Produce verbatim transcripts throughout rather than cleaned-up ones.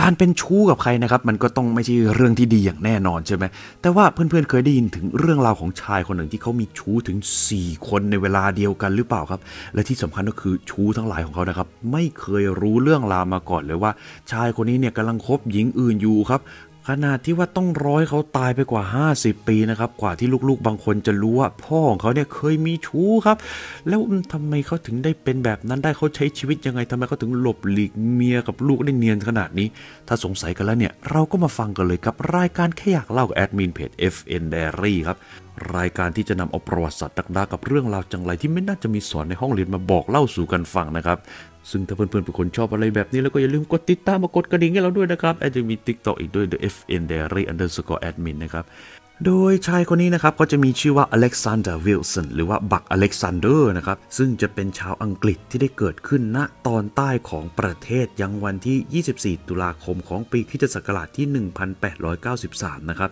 การเป็นชู้กับใครนะครับมันก็ต้องไม่ใช่เรื่องที่ดีอย่างแน่นอนใช่ไหมแต่ว่าเพื่อนๆเคยได้ยินถึงเรื่องราวของชายคนหนึ่งที่เขามีชู้ถึงสี่คนในเวลาเดียวกันหรือเปล่าครับและที่สำคัญก็คือชู้ทั้งหลายของเขานะครับไม่เคยรู้เรื่องราวมาก่อนเลยว่าชายคนนี้เนี่ยกำลังคบหญิงอื่นอยู่ครับขนาดที่ว่าต้องร้อยเขาตายไปกว่าห้าสิบปีนะครับกว่าที่ลูกๆบางคนจะรู้ว่าพ่อของเขาเนี่ยเคยมีชู้ครับแล้วทำไมเขาถึงได้เป็นแบบนั้นได้เขาใช้ชีวิตยังไงทำไมเขาถึงหลบหลีกเมียกับลูกได้เนียนขนาดนี้ถ้าสงสัยกันแล้วเนี่ยเราก็มาฟังกันเลยกับรายการแค่อยากเล่ากับแอดมินเพจ เอฟ เอ็น Diary ครับรายการที่จะนำเอาประวัติศาสตร์ดักๆกับเรื่องราวจังไรที่ไม่น่าจะมีสอนในห้องเรียนมาบอกเล่าสู่กันฟังนะครับซึ่งถ้าเพื่อนๆเป็นคนชอบอะไรแบบนี้แล้วก็อย่าลืมกดติดตามมากดกระดิ่งให้เราด้วยนะครับแอดจะมี TikTok อีกด้วย The เอฟ เอ็น Diary Underscore Admin นะครับโดยชายคนนี้นะครับก็จะมีชื่อว่า Alexander Wilson หรือว่าบัก Alexander นะครับซึ่งจะเป็นชาวอังกฤษที่ได้เกิดขึ้นณตอนใต้ของประเทศยังวันที่ยี่สิบสี่ตุลาคมของปีคริสตศักราชที่หนึ่งพันแปดร้อยเก้าสิบสามนะครับ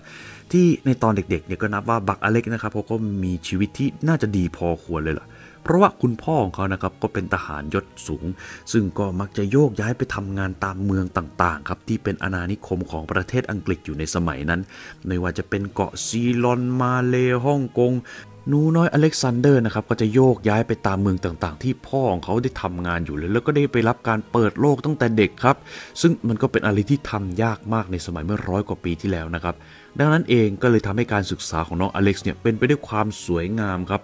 ที่ในตอนเด็กๆเนี่ยก็นับว่าบักอเล็กนะครับเขาก็มีชีวิตที่น่าจะดีพอควรเลยล่ะเพราะว่าคุณพ่อของเขานะครับก็เป็นทหารยศสูงซึ่งก็มักจะโยกย้ายไปทำงานตามเมืองต่างๆครับที่เป็นอาณานิคมของประเทศอังกฤษอยู่ในสมัยนั้นไม่ว่าจะเป็นเกาะซีลอนมาเลฮ่องกงหนูน้อยอเล็กซานเดอร์นะครับก็จะโยกย้ายไปตามเมืองต่างๆที่พ่อของเขาได้ทำงานอยู่เลยแล้วก็ได้ไปรับการเปิดโลกตั้งแต่เด็กครับซึ่งมันก็เป็นอะไรที่ทำยากมากในสมัยเมื่อร้อยกว่าปีที่แล้วนะครับดังนั้นเองก็เลยทำให้การศึกษาของน้องอเล็กซ์เนี่ยเป็นไปด้วยความสวยงามครับ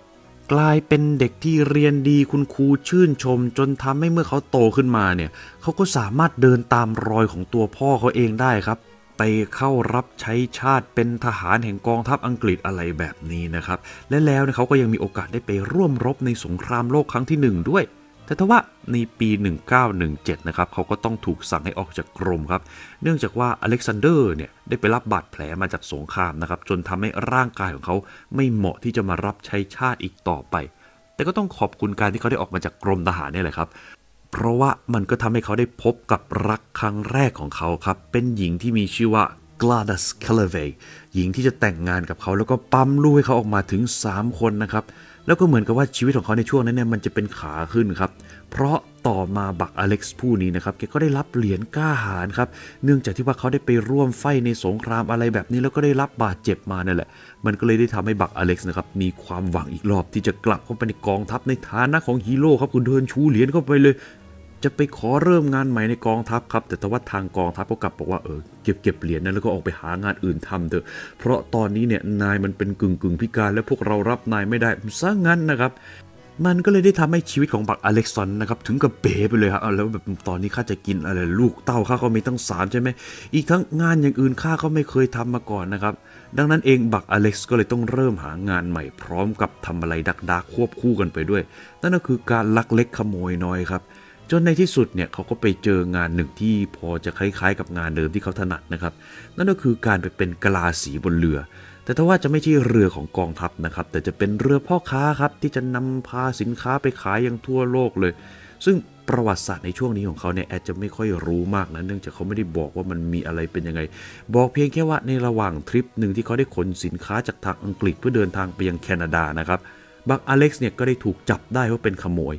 กลายเป็นเด็กที่เรียนดีคุณครูชื่นชมจนทำให้เมื่อเขาโตขึ้นมาเนี่ยเขาก็สามารถเดินตามรอยของตัวพ่อเขาเองได้ครับไปเข้ารับใช้ชาติเป็นทหารแห่งกองทัพอังกฤษอะไรแบบนี้นะครับและแล้วเขาก็ยังมีโอกาสได้ไปร่วมรบในสงครามโลกครั้งที่หนึ่งด้วยแต่ทว่าในปีหนึ่งพันเก้าร้อยสิบเจ็ดนะครับเขาก็ต้องถูกสั่งให้ออกจากกรมครับเนื่องจากว่าอเล็กซานเดอร์เนี่ยได้ไปรับบาดแผลมาจากสงครามนะครับจนทำให้ร่างกายของเขาไม่เหมาะที่จะมารับใช้ชาติอีกต่อไปแต่ก็ต้องขอบคุณการที่เขาได้ออกมาจากกรมทหารนี่แหละครับเพราะว่ามันก็ทำให้เขาได้พบกับรักครั้งแรกของเขาครับเป็นหญิงที่มีชื่อว่า Gladys Calvery หญิงที่จะแต่งงานกับเขาแล้วก็ปั๊มลูกให้เขาออกมาถึงสามคนนะครับแล้วก็เหมือนกับว่าชีวิตของเขาในช่วงนั้นเนี่ยมันจะเป็นขาขึ้นครับเพราะต่อมาบักอเล็กซ์ผู้นี้นะครับแกก็ได้รับเหรียญกล้าหาญครับเนื่องจากที่ว่าเขาได้ไปร่วมไฟในสงครามอะไรแบบนี้แล้วก็ได้รับบาดเจ็บมาเนี่ยแหละมันก็เลยได้ทำให้บักอเล็กซ์นะครับมีความหวังอีกรอบที่จะกลับเข้าไปในกองทัพในฐานะของฮีโร่ครับคุณเดินชูเหรียญเข้าไปเลยจะไปขอเริ่มงานใหม่ในกองทัพครับแต่ว่าทางกองทัพก็กลับบอกว่าเออเก็บเก็บเหรียญนั้นแล้วก็ออกไปหางานอื่นทำเถอะเพราะตอนนี้เนี่ยนายมันเป็นกึ่งกึ่งพิการและพวกเรารับนายไม่ได้ซะงั้นนะครับมันก็เลยได้ทำให้ชีวิตของบักอเล็กซอนนะครับถึงกับเป๋ไปเลยครับแล้วแบบตอนนี้ข้าจะกินอะไรลูกเต้าข้าก็มีตั้งสามใช่ไหมอีกทั้งงานอย่างอื่นข้าก็ไม่เคยทำมาก่อนนะครับดังนั้นเองบักอเล็กซ์ก็เลยต้องเริ่มหางานใหม่พร้อมกับทำอะไรดักๆควบคู่กันไปด้วยนั่นก็คือการลักเล็กขโมยน้อยครับจนในที่สุดเนี่ยเขาก็ไปเจองานหนึ่งที่พอจะคล้ายๆกับงานเดิมที่เขาถนัดนะครับนั่นก็คือการไปเป็นกลาสีบนเรือแต่ถ้าว่าจะไม่ใช่เรือของกองทัพนะครับแต่จะเป็นเรือพ่อค้าครับที่จะนำพาสินค้าไปขายยังทั่วโลกเลยซึ่งประวัติศาสตร์ในช่วงนี้ของเขาเนี่ยอาจจะไม่ค่อยรู้มากนะเนื่องจากเขาไม่ได้บอกว่ามันมีอะไรเป็นยังไงบอกเพียงแค่ว่าในระหว่างทริปหนึ่งที่เขาได้ขนสินค้าจากทางอังกฤษเพื่อเดินทางไปยังแคนาดานะครับบักอเล็กซ์เนี่ยก็ได้ถูกจับได้ว่าเป็นขโมย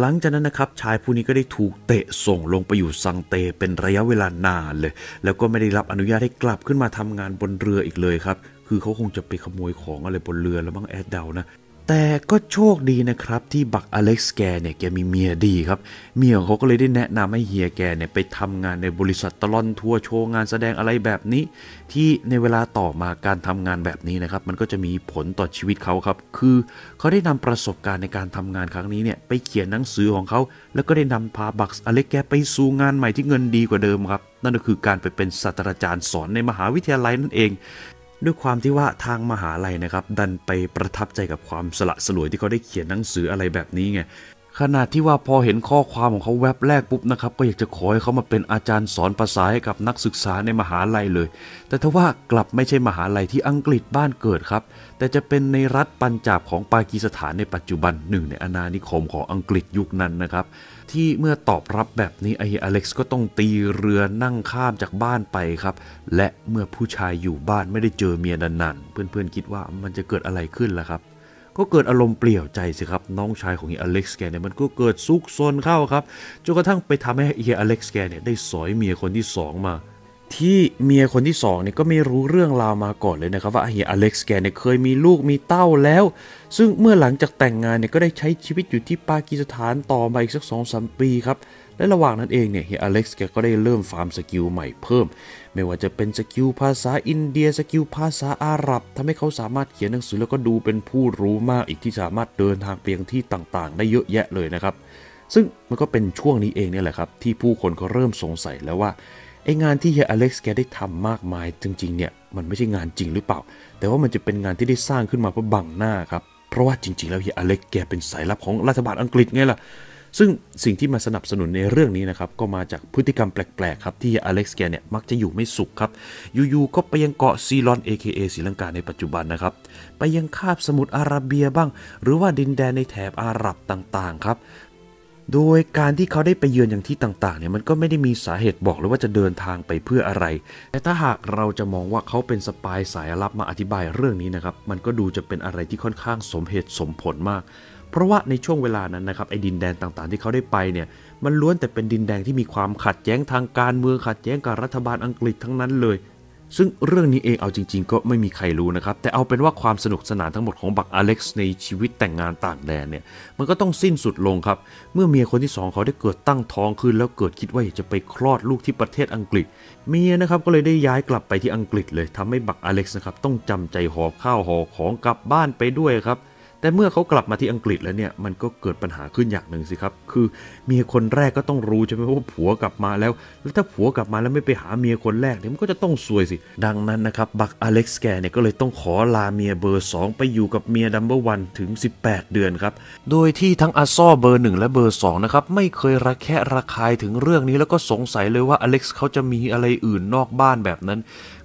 หลังจากนั้นนะครับชายผู้นี้ก็ได้ถูกเตะส่งลงไปอยู่ซังเตเป็นระยะเวลานานเลยแล้วก็ไม่ได้รับอนุญาตให้กลับขึ้นมาทำงานบนเรืออีกเลยครับคือเขาคงจะไปขโมยของอะไรบนเรือแล้วบ้างแอดเดานะแต่ก็โชคดีนะครับที่บักอเล็กซ์แกเนี่ยแกมีเมียดีครับเมียของเขาก็เลยได้แนะนำให้เฮียแกเนี่ยไปทำงานในบริษัทตลอนทัวร์โชว์งานแสดงอะไรแบบนี้ที่ในเวลาต่อมาการทำงานแบบนี้นะครับมันก็จะมีผลต่อชีวิตเขาครับคือเขาได้นำประสบการณ์ในการทำงานครั้งนี้เนี่ยไปเขียนหนังสือของเขาแล้วก็ได้นำพาบักอเล็กซ์แกไปสู่งานใหม่ที่เงินดีกว่าเดิมครับนั่นก็คือการไปเป็นศาสตราจารย์สอนในมหาวิทยาลัยนั่นเองด้วยความที่ว่าทางมหาลัยนะครับดันไปประทับใจกับความสละสลวยที่เขาได้เขียนหนังสืออะไรแบบนี้ไงขนาดที่ว่าพอเห็นข้อความของเขาแวบแรกปุ๊บนะครับก็อยากจะขอให้เขามาเป็นอาจารย์สอนภาษาให้กับนักศึกษาในมหาลัยเลยแต่ทว่ากลับไม่ใช่มหาลัยที่อังกฤษบ้านเกิดครับแต่จะเป็นในรัฐปัญจาบของปากีสถานในปัจจุบันหนึ่งในอาณานิคมของอังกฤษยุคนั้นนะครับที่เมื่อตอบรับแบบนี้ไออเล็กซ์ก็ต้องตีเรือนั่งข้ามจากบ้านไปครับและเมื่อผู้ชายอยู่บ้านไม่ได้เจอเมียนานๆเพื่อนๆคิดว่ามันจะเกิดอะไรขึ้นล่ะครับ ก็เกิดอารมณ์เปลี่ยวใจสิครับน้องชายของเฮียอเล็กซ์แกเนี่ยมันก็เกิดซุกซนเข้าครับจนกระทั่งไปทำให้เฮียอเล็กซ์แกเนี่ยได้สอยเมียคนที่สองมาที่เมียคนที่สองเนี่ยก็ไม่รู้เรื่องราวมาก่อนเลยนะครับว่าเฮียอเล็กซ์แกเนี่ยเคยมีลูกมีเต้าแล้วซึ่งเมื่อหลังจากแต่งงานเนี่ยก็ได้ใช้ชีวิตอยู่ที่ปากีสถานต่อมาอีกสัก สองถึงสาม ปีครับและระหว่างนั้นเองเนี่ยเฮียอเล็กซ์แกก็ได้เริ่มฟาร์มสกิลใหม่เพิ่มไม่ว่าจะเป็นสกิลภาษาอินเดียสกิลภาษาอาหรับทำให้เขาสามารถเขียนหนังสือแล้วก็ดูเป็นผู้รู้มากอีกที่สามารถเดินทางไปยังที่ต่างๆได้เยอะแยะเลยนะครับซึ่งมันก็เป็นช่วงนี้เองเนี่ยแหละครับที่ผู้คนเขาเริ่มสงสัยแล้วว่าไองานที่เฮียอเล็กซ์แกได้ทำมากมายจริงๆเนี่ยมันไม่ใช่งานจริงหรือเปล่าแต่ว่ามันจะเป็นงานที่ได้สร้างขึ้นมาเพื่อบังหน้าครับเพราะว่าจริงๆแล้วเฮียอเล็กซ์แกเป็นสายลับของรัฐบาลอังกฤษไงล่ะซึ่งสิ่งที่มาสนับสนุนในเรื่องนี้นะครับก็มาจากพฤติกรรมแปลกๆครับที่เฮียอเล็กซ์แกเนี่ยมักจะอยู่ไม่สุขครับอยู่ๆก็ไปยังเกาะซีลอน เอ เค เอ ศรีลังกาในปัจจุบันนะครับไปยังคาบสมุทรอาระเบียบ้างหรือว่าดินแดนในแถบอาหรับต่างๆครับโดยการที่เขาได้ไปเยือนอย่างที่ต่างๆเนี่ยมันก็ไม่ได้มีสาเหตุบอกเลยว่าจะเดินทางไปเพื่ออะไรแต่ถ้าหากเราจะมองว่าเขาเป็นสปายสายลับมาอธิบายเรื่องนี้นะครับมันก็ดูจะเป็นอะไรที่ค่อนข้างสมเหตุสมผลมากเพราะว่าในช่วงเวลานั้นนะครับไอ้ดินแดนต่างๆที่เขาได้ไปเนี่ยมันล้วนแต่เป็นดินแดนที่มีความขัดแย้งทางการเมืองขัดแย้งกับรัฐบาลอังกฤษทั้งนั้นเลยซึ่งเรื่องนี้เองเอาจริงๆก็ไม่มีใครรู้นะครับแต่เอาเป็นว่าความสนุกสนานทั้งหมดของบักอเล็กซ์ในชีวิตแต่งงานต่างแดนเนี่ยมันก็ต้องสิ้นสุดลงครับเมื่อเมียคนที่สองเขาได้เกิดตั้งท้องขึ้นแล้วเกิดคิดว่าอยากจะไปคลอดลูกที่ประเทศอังกฤษเมียนะครับก็เลยได้ย้ายกลับไปที่อังกฤษเลยทำให้บักอเล็กซ์นะครับต้องจำใจหอบข้าวหอบของกลับบ้านไปด้วยครับแต่เมื่อเขากลับมาที่อังกฤษแล้วเนี่ยมันก็เกิดปัญหาขึ้นอย่างหนึ่งสิครับคือเมียคนแรกก็ต้องรู้ใช่ไหมว่าผัวกลับมาแล้วแล้วถ้าผัวกลับมาแล้วไม่ไปหาเมียคนแรกเนี่ยมันก็จะต้องซวยสิดังนั้นนะครับบักอเล็กซ์แกเนี่ยก็เลยต้องขอลาเมียเบอร์สองไปอยู่กับเมียดัมเบิลวันถึงสิบแปดเดือนครับโดยที่ทั้งอาซ่อเบอร์หนึ่งและเบอร์สองนะครับไม่เคยระแคะระคายถึงเรื่องนี้แล้วก็สงสัยเลยว่าอเล็กซ์เขาจะมีอะไรอื่นนอกบ้านแบบนั้น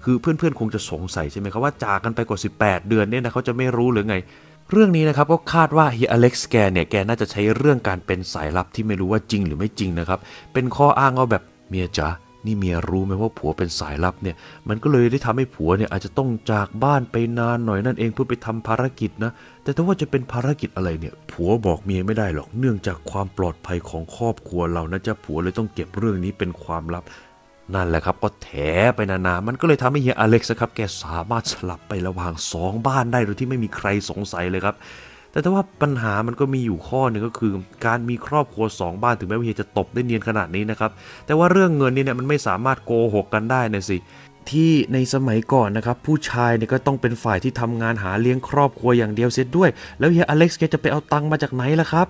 คือเพื่อนๆคงจะสงสัยใช่ไหมครับว่าจากกันไปกว่าสิบแปดเดือนเนี่ยนะเขาจะไม่รู้หรือไงเรื่องนี้นะครับก็คาดว่าเฮียอเล็กซ์แกเนี่ยแกน่าจะใช้เรื่องการเป็นสายลับที่ไม่รู้ว่าจริงหรือไม่จริงนะครับเป็นข้ออ้างเอาแบบเมียจ๋านี่เมียรู้ไหมว่าผัวเป็นสายลับเนี่ยมันก็เลยได้ทำให้ผัวเนี่ยอาจจะต้องจากบ้านไปนานหน่อยนั่นเองเพื่อไปทำภารกิจนะแต่ถ้าว่าจะเป็นภารกิจอะไรเนี่ยผัวบอกเมียไม่ได้หรอกเนื่องจากความปลอดภัยของครอบครัวเรานะจ๊ะผัวเลยต้องเก็บเรื่องนี้เป็นความลับนั่นแหละครับก็แถไปนานๆมันก็เลยทำให้เฮียอเล็กซ์ครับแกสามารถสลับไประหว่างสองบ้านได้โดยที่ไม่มีใครสงสัยเลยครับแต่ถ้าว่าปัญหามันก็มีอยู่ข้อหนึ่งก็คือการมีครอบครัวสองบ้านถึงแม้ว่าเฮียจะตบได้เนียนขนาดนี้นะครับแต่ว่าเรื่องเงินนี่เนี่ยมันไม่สามารถโกหกกันได้นะสิที่ในสมัยก่อนนะครับผู้ชายเนี่ยก็ต้องเป็นฝ่ายที่ทำงานหาเลี้ยงครอบครัวอย่างเดียวเสียด้วยแล้วเฮียอเล็กซ์แกจะไปเอาตังค์มาจากไหนล่ะครับ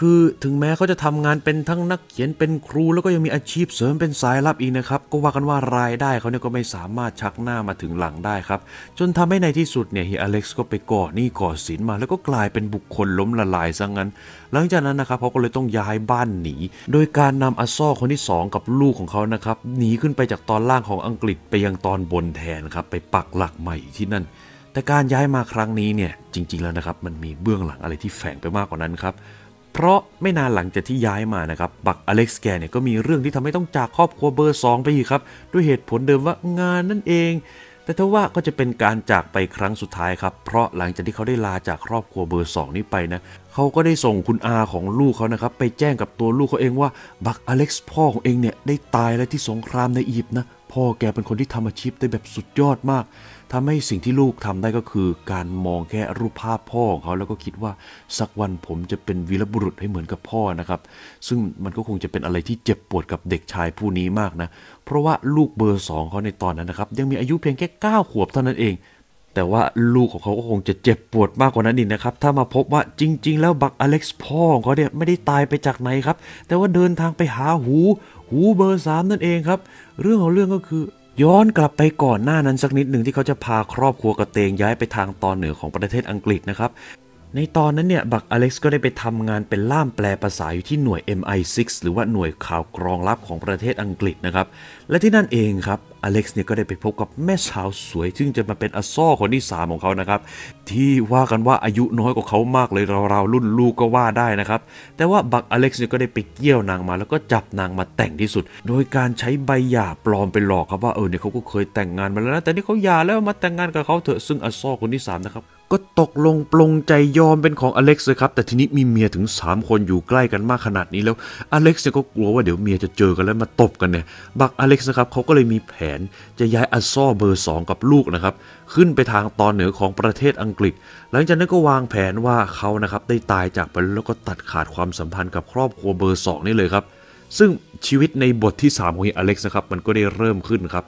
คือถึงแม้เขาจะทำงานเป็นทั้งนักเขียนเป็นครูแล้วก็ยังมีอาชีพเสริมเป็นสายลับอีกนะครับก็ว่ากันว่ารายได้เขาเนี่ยก็ไม่สามารถชักหน้ามาถึงหลังได้ครับจนทำให้ในที่สุดเนี่ยเฮียอเล็กซ์ก็ไปก่อหนี้ก่อสินมาแล้วก็กลายเป็นบุคคลล้มละลายซะงั้นหลังจากนั้นนะครับเขาก็เลยต้องย้ายบ้านหนีโดยการนำอาซ่อคนที่สองกับลูกของเขานะครับหนีขึ้นไปจากตอนล่างของอังกฤษไปยังตอนบนแทนครับไปปักหลักใหม่ที่นั่นแต่การย้ายมาครั้งนี้เนี่ยจริงๆแล้วนะครับมันมีเบื้องหลังอะไรที่แฝงไปมากกว่านั้นครับเพราะไม่นานหลังจากที่ย้ายมานะครับบักอเล็กซ์แกเนี่ยก็มีเรื่องที่ทำให้ต้องจากครอบครัวเบอร์สองไปอีกครับด้วยเหตุผลเดิมว่างานนั่นเองแต่ถ้าว่าก็จะเป็นการจากไปครั้งสุดท้ายครับเพราะหลังจากที่เขาได้ลาจากครอบครัวเบอร์สองนี้ไปนะเขาก็ได้ส่งคุณอาของลูกเขานะครับไปแจ้งกับตัวลูกเขาเองว่าบักอเล็กซ์พ่อของเองเนี่ยได้ตายแล้วที่สงครามในอียิปต์นะพ่อแกเป็นคนที่ทำอาชีพได้แบบสุดยอดมากทำให้สิ่งที่ลูกทำได้ก็คือการมองแค่รูปภาพพ่อของเขาแล้วก็คิดว่าสักวันผมจะเป็นวีรบุรุษให้เหมือนกับพ่อนะครับซึ่งมันก็คงจะเป็นอะไรที่เจ็บปวดกับเด็กชายผู้นี้มากนะเพราะว่าลูกเบอร์สองเขาในตอนนั้นนะครับยังมีอายุเพียงแค่เก้าขวบเท่านั้นเองแต่ว่าลูกของเขาก็คงจะเจ็บปวดมากกว่านั้นอีกนะครับถ้ามาพบว่าจริงๆแล้วบักอเล็กซ์พ่อของเขาเนี่ยไม่ได้ตายไปจากไหนครับแต่ว่าเดินทางไปหาหูหูเบอร์สามนั่นเองครับเรื่องของเรื่องก็คือย้อนกลับไปก่อนหน้านั้นสักนิดหนึ่งที่เขาจะพาครอบครัวกระเตงย้ายไปทางตอนเหนือของประเทศอังกฤษนะครับในตอนนั้นเนี่ยบักอเล็กซ์ก็ได้ไปทำงานเป็นล่ามแปลภาษาอยู่ที่หน่วย เอ็ม ไอ ซิกซ์ หรือว่าหน่วยข่าวกรองลับของประเทศอังกฤษนะครับและที่นั่นเองครับอเล็กซ์เนี่ยก็ได้ไปพบกับแม่สาวสวยซึ่งจะมาเป็นอาซ่อคนที่สามของเขานะครับที่ว่ากันว่าอายุน้อยกว่าเขามากเลยราวๆรุ่นลูกก็ว่าได้นะครับแต่ว่าบักอเล็กซ์เนี่ยก็ได้ไปเกี่ยวนางมาแล้วก็จับนางมาแต่งที่สุดโดยการใช้ใบหย่าปลอมไปหลอกครับว่าเออเนี่ยเขาก็เคยแต่งงานมาแล้วนะแต่นี่เขาหย่าแล้วมาแต่งงานกับเขาเถอะซึ่งอาซ่อคนที่สามนะครับ ก็ตกลงปลงใจยอมเป็นของอเล็กซ์เลยครับแต่ทีนี้มีเมียถึงสามคนอยู่ใกล้กันมากขนาดนี้แล้วอเล็กซ์ก็กลัวว่าเดี๋ยวเมียจะเจอกันแล้วมาตบกันเนี่ยบักอเล็กซ์นะครับเขาก็เลยมีแผนจะย้ายอัสซอเบอร์สองกับลูกนะครับขึ้นไปทางตอนเหนือของประเทศอังกฤษหลังจากนั้นก็วางแผนว่าเขานะครับได้ตายจากไปแล้วก็ตัดขาดความสัมพันธ์กับครอบครัวเบอร์สองนี่เลยครับซึ่งชีวิตในบทที่สามของอเล็กซ์นะครับมันก็ได้เริ่มขึ้นครั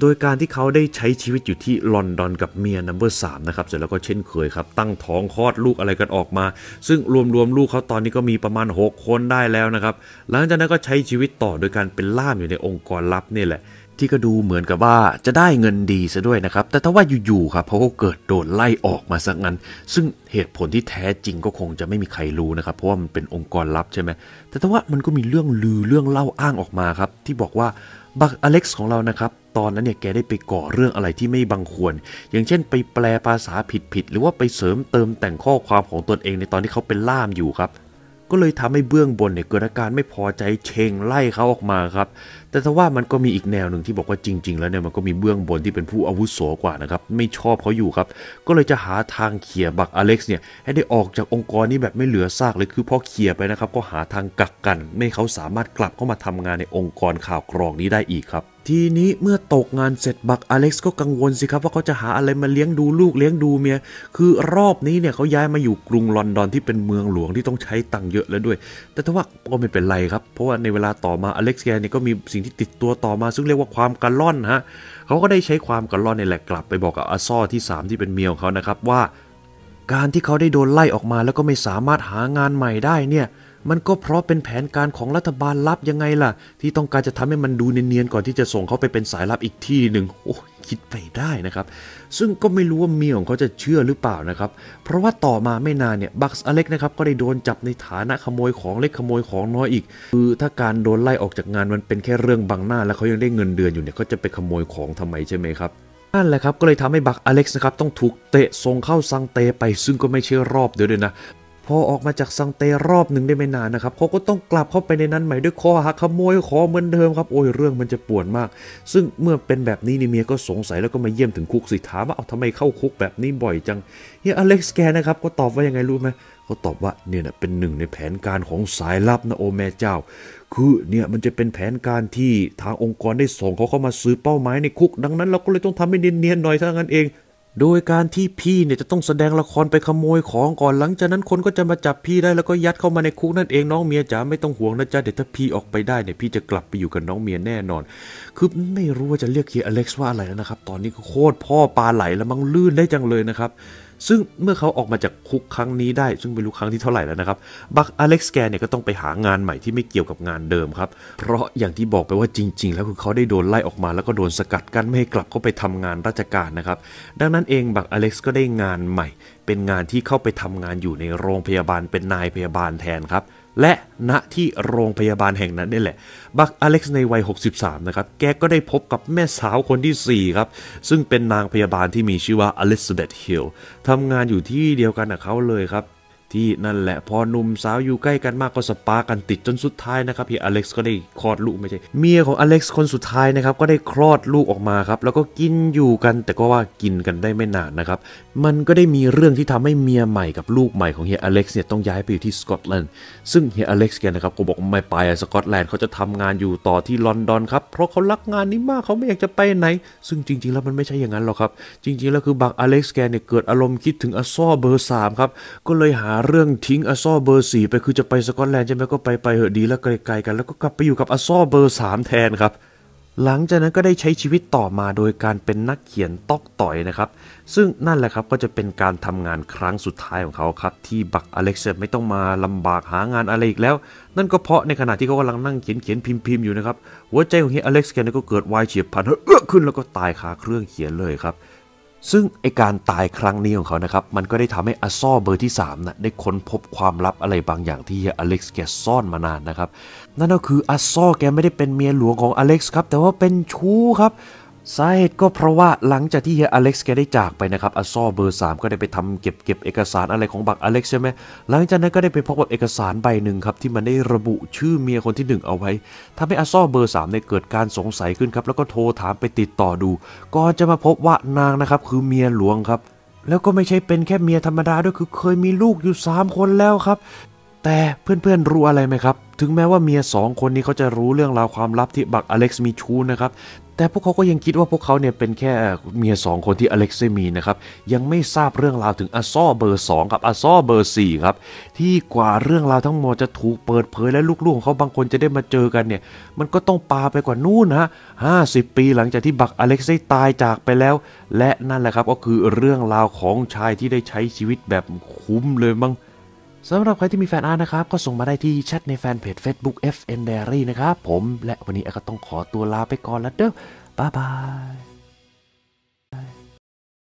บโดยการที่เขาได้ใช้ชีวิตอยู่ที่ลอนดอนกับเมียนัมเบอร์สามนะครับเสร็จแล้วก็เช่นเคยครับตั้งท้องคลอดลูกอะไรกันออกมาซึ่งรวมๆลูกเขาตอนนี้ก็มีประมาณหกคนได้แล้วนะครับหลังจากนั้นก็ใช้ชีวิตต่อโดยการเป็นล่ามอยู่ในองค์กรลับนี่แหละที่ก็ดูเหมือนกับว่าจะได้เงินดีซะด้วยนะครับแต่ถ้าว่าอยู่ๆครับเพราะเขาเกิดโดนไล่ออกมาซะงั้นซึ่งเหตุผลที่แท้จริงก็คงจะไม่มีใครรู้นะครับเพราะว่ามันเป็นองค์กรลับใช่ไหมแต่ถ้าว่ามันก็มีเรื่องลือเรื่องเล่าอ้างออกมาครับที่บอกว่าบักอเล็กซ์ของเรานะครับตอนนั้นเนี่ยแกได้ไปก่อเรื่องอะไรที่ไม่บังควรอย่างเช่นไปแปลภาษาผิดๆหรือว่าไปเสริมเติมแต่งข้อความของตนเองในตอนที่เขาเป็นล่ามอยู่ครับก็เลยทำให้เบื้องบนเนี่ยเกิดอาการไม่พอใจเชงไล่เขาออกมาครับแต่ถ้าว่ามันก็มีอีกแนวหนึ่งที่บอกว่าจริงๆแล้วเนี่ยมันก็มีเบื้องบนที่เป็นผู้อาวุโสกว่านะครับไม่ชอบเขาอยู่ครับก็เลยจะหาทางเขี่ยบักอเล็กซ์เนี่ยให้ได้ออกจากองค์กรนี้แบบไม่เหลือซากเลยคือพอเขี่ยไปนะครับก็หาทางกักกันไม่ให้เขาสามารถกลับเข้ามาทำงานในองค์กรข่าวกรองนี้ได้อีกครับทีนี้เมื่อตกงานเสร็จบักอเล็กซ์ก็กังวลสิครับว่าเขาจะหาอะไรมาเลี้ยงดูลูกเลี้ยงดูเมียคือรอบนี้เนี่ยเขาย้ายมาอยู่กรุงลอนดอนที่เป็นเมืองหลวงที่ต้องใช้ตังค์เยอะแล้วด้วยแต่ทว่าก็ไม่เป็นไรครับเพราะว่าในเวลาต่อมาอเล็กซ์แกเนี่ยก็มีสิ่งที่ติดตัวต่อมาซึ่งเรียกว่าความกะล่อนฮะเขาก็ได้ใช้ความกะล่อนในแหละกลับไปบอกกับอัสซอที่สามที่เป็นเมียของเขานะครับว่าการที่เขาได้โดนไล่ออกมาแล้วก็ไม่สามารถหางานใหม่ได้เนี่ยมันก็เพราะเป็นแผนการของรัฐบาลลับยังไงล่ะที่ต้องการจะทำให้มันดูเนียนๆก่อนที่จะส่งเขาไปเป็นสายลับอีกที่หนึ่งโอ้คิดไปได้นะครับซึ่งก็ไม่รู้ว่าเมียของเขาจะเชื่อหรือเปล่านะครับเพราะว่าต่อมาไม่นานเนี่ยบักอเล็กนะครับก็ได้โดนจับในฐานะขโมยของเล็กขโมยของน้อยอีกคือถ้าการโดนไล่ออกจากงานมันเป็นแค่เรื่องบังหน้าแล้วเขายังได้เงินเดือนอยู่เนี่ยเขาจะไปขโมยของทำไมใช่ไหมครับนั่นแหละครับก็เลยทำให้บักอเล็กนะครับต้องถูกเตะส่งเข้าซังเตไปซึ่งก็ไม่ใช่รอบเดียวเลยนะพอออกมาจากซังเตรอบหนึ่งได้ไม่นานนะครับเขาก็ต้องกลับเข้าไปในนั้นใหม่ด้วยข้อหาขโมยของเหมือนเดิมครับโอ้ยเรื่องมันจะปวดมากซึ่งเมื่อเป็นแบบนี้นี่เมียก็สงสัยแล้วก็มาเยี่ยมถึงคุกสิถามว่าเอาทำไมเข้าคุกแบบนี้บ่อยจังเฮียอเล็กซ์แกนะครับก็ตอบว่ายังไงรู้ไหมเขาตอบว่าเนี่ยนะเป็นหนึ่งในแผนการของสายลับนะโอแม่เจ้าคือเนี่ยมันจะเป็นแผนการที่ทางองค์กรได้ส่งเขาเข้ามาซื้อเป้าหมายในคุกดังนั้นเราก็เลยต้องทำให้เนียนๆหน่อยเท่านั้นเองโดยการที่พี่เนี่ยจะต้องแสดงละครไปขโมยของก่อนหลังจากนั้นคนก็จะมาจับพี่ได้แล้วก็ยัดเข้ามาในคุกนั่นเองน้องเมียจ๋าไม่ต้องห่วงนะจ๊ะเดี๋ยวถ้าพี่ออกไปได้เนี่ยพี่จะกลับไปอยู่กับน้องเมียแน่นอนคือไม่รู้ว่าจะเรียกเฮียอเล็กซ์ว่าอะไรแล้วนะครับตอนนี้โคตรพ่อปลาไหลแล้วมั้งลื่นได้จังเลยนะครับซึ่งเมื่อเขาออกมาจากคุกครั้งนี้ได้ซึ่งไม่รู้ครั้งที่เท่าไหร่แล้วนะครับบักอเล็กซ์แกเนี่ยก็ต้องไปหางานใหม่ที่ไม่เกี่ยวกับงานเดิมครับเพราะอย่างที่บอกไปว่าจริงๆแล้วคือเขาได้โดนไล่ออกมาแล้วก็โดนสกัดกั้นไม่ให้กลับเข้าไปทำงานราชการนะครับดังนั้นเองบักอเล็กซ์ก็ได้งานใหม่เป็นงานที่เข้าไปทำงานอยู่ในโรงพยาบาลเป็นนายพยาบาลแทนครับและณที่โรงพยาบาลแห่งนั้นนี่แหละบักอเล็กซ์ในวัยหกสิบสามนะครับแกก็ได้พบกับแม่สาวคนที่สี่ครับซึ่งเป็นนางพยาบาลที่มีชื่อว่าอลิซาเบธฮิลทำงานอยู่ที่เดียวกันกับเขาเลยครับที่นั่นแหละพอหนุ่มสาวอยู่ใกล้กันมากก็สปากันติดจนสุดท้ายนะครับพี่อเล็กซ์ก็ได้คลอดลูกไม่ใช่เมียของอเล็กซ์คนสุดท้ายนะครับก็ได้คลอดลูกออกมาครับแล้วก็กินอยู่กันแต่ก็ว่ากินกันได้ไม่นานนะครับมันก็ได้มีเรื่องที่ทำให้เมียใหม่กับลูกใหม่ของเฮียอเล็กซ์เนี่ยต้องย้ายไปอยู่ที่สกอตแลนด์ซึ่งเฮียอเล็กซ์แกนะครับก็บอกไม่ไปสกอตแลนด์เขาจะทำงานอยู่ต่อที่ลอนดอนครับเพราะเขารักงานนี้มากเขาไม่อยากจะไปไหนซึ่งจริงๆแล้วมันไม่ใช่อย่างนั้นหรอกครับจริงๆแล้วคือบักอเล็กซ์แกเนี่ยเกิดอารมณ์คิดถึงอัสซอเบอร์สามครับก็เลยหาเรื่องทิ้งอัสซอเบอร์สี่ไปคือจะไปสกอตแลนด์ใช่ไหมก็ไปไปเหอะดีแล้วไกลๆกันแล้วก็กลับไปอยู่กับอัสซอเบอร์สามแทนครับหลังจากนั้นก็ได้ใช้ชีวิตต่อมาโดยการเป็นนักเขียนตอกต่อยนะครับซึ่งนั่นแหละครับก็จะเป็นการทำงานครั้งสุดท้ายของเขาครับที่บักอเล็กซ์ไม่ต้องมาลำบากหางานอะไรอีกแล้วนั่นก็เพราะในขณะที่เขากำลังนั่งเขียนเขียนพิมพ์พิมพ์อยู่นะครับหัวใจของเฮียอเล็กซ์แกก็เกิดวายเฉียบพลันเอื้อขึ้นแล้วก็ตายคาเครื่องเขียนเลยครับซึ่งไอการตายครั้งนี้ของเขานะครับมันก็ได้ทำให้อัสซอเบอร์ที่สามนะได้ค้นพบความลับอะไรบางอย่างที่อเล็กซ์แกซ่อนมานานนะครับนั่นก็คืออัสซอแกไม่ได้เป็นเมียหลวงของอเล็กซ์ครับแต่ว่าเป็นชู้ครับสาเหตุก็เพราะว่าหลังจากที่เฮียอเล็กซ์แกได้จากไปนะครับอัสซอเบอร์สามก็ได้ไปทำเก็บเก็บเอกสารอะไรของบักอเล็กซ์ใช่ไหมหลังจากนั้นก็ได้ไปพบกับเอกสารใบหนึ่งครับที่มันได้ระบุชื่อเมียคนที่หนึ่งเอาไว้ทำให้อัสซอเบอร์สามเนี่ยเกิดการสงสัยขึ้นครับแล้วก็โทรถามไปติดต่อดูก่อนจะมาพบว่านางนะครับคือเมียหลวงครับ แล้วก็ไม่ใช่เป็นแค่เมียธรรมดาด้วยคือเคยมีลูกอยู่สามคนแล้วครับแต่เพื่อนๆรู้อะไรไหมครับถึงแม้ว่าเมียสองคนนี้เขาจะรู้เรื่องราวความลับที่บักอเล็กซ์มีชู้นะครับแต่พวกเขาก็ยังคิดว่าพวกเขาเนี่ยเป็นแค่เมียสองคนที่อเล็กซ์มีนะครับยังไม่ทราบเรื่องราวถึงอาซ่อเบอร์สองกับอาซ่อเบอร์สี่ครับที่กว่าเรื่องราวทั้งหมดจะถูกเปิดเผยและลูกๆของเขาบางคนจะได้มาเจอกันเนี่ยมันก็ต้องปาไปกว่านู่นฮะห้าสิบปีหลังจากที่บักอเล็กซ์ได้ตายจากไปแล้วและนั่นแหละครับก็คือเรื่องราวของชายที่ได้ใช้ชีวิตแบบคุ้มเลยมั้งสำหรับใครที่มีแฟนอาร์ตนะครับก็ส่งมาได้ที่แชทในแฟนเพจ Facebook เอฟ เอ็น Diary นะครับผมและวันนี้ก็ต้องขอตัวลาไปก่อนแล้วเด้อบ๊ายบาย